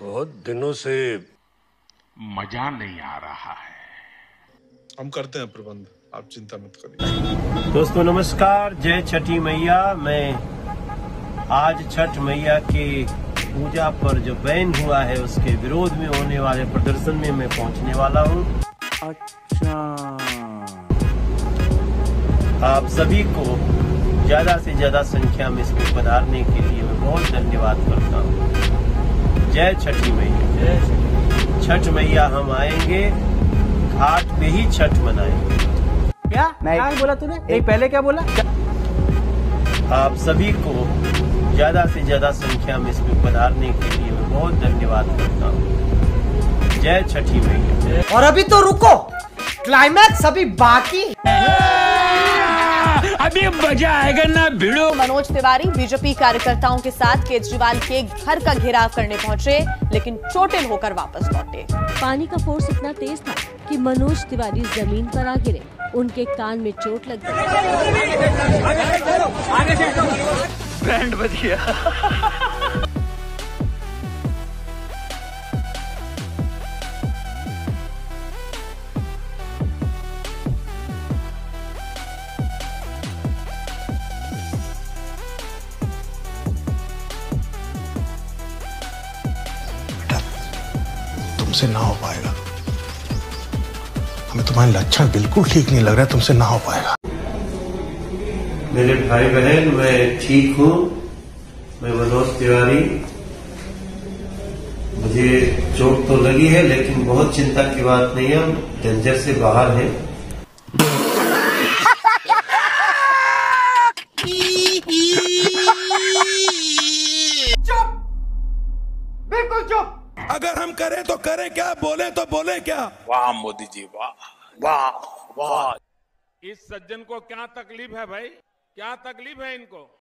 बहुत दिनों से मजा नहीं आ रहा है। हम करते हैं प्रबंध, आप चिंता मत करिए। दोस्तों नमस्कार, जय छठी मैया। मैं आज छठ मैया के पूजा पर जो बैन हुआ है उसके विरोध में होने वाले प्रदर्शन में मैं पहुंचने वाला हूं। अच्छा, आप सभी को ज्यादा से ज्यादा संख्या में इसमें पधारने के लिए मैं बहुत धन्यवाद करता हूँ। जय छठी मैया। छठ मैया हम आएंगे, घाट पे ही छठ मनाएंगे। क्या नहीं बोला तूने? एक पहले क्या बोला? आप सभी को ज्यादा से ज्यादा संख्या में इसमें पधारने के लिए मैं बहुत धन्यवाद करता हूँ। जय छठी मैया। और अभी तो रुको, क्लाइमैक्स अभी बाकी, अभी मजा आएगा ना भिड़ो। मनोज तिवारी बीजेपी कार्यकर्ताओं के साथ केजरीवाल के घर का घेराव करने पहुंचे, लेकिन चोटिल होकर वापस लौटे। पानी का फोर्स इतना तेज था कि मनोज तिवारी जमीन पर आ गिरे, उनके कान में चोट लग गई। बैंड बज गया। तुमसे ना हो पाएगा, हमें तुम्हारे लक्षण बिल्कुल ठीक नहीं लग रहा है, तुमसे ना हो पाएगा। मेरे भाई बहन, मैं ठीक हूँ। मैं मनोज तिवारी, मुझे चोट तो लगी है लेकिन बहुत चिंता की बात नहीं है, हम डेंजर से बाहर हैं। चुप, बिल्कुल चुप। अगर हम करें तो करें क्या, बोले तो बोले क्या। वाह मोदी जी, वाह वाह वाह। इस सज्जन को क्या तकलीफ है भाई, क्या तकलीफ है इनको?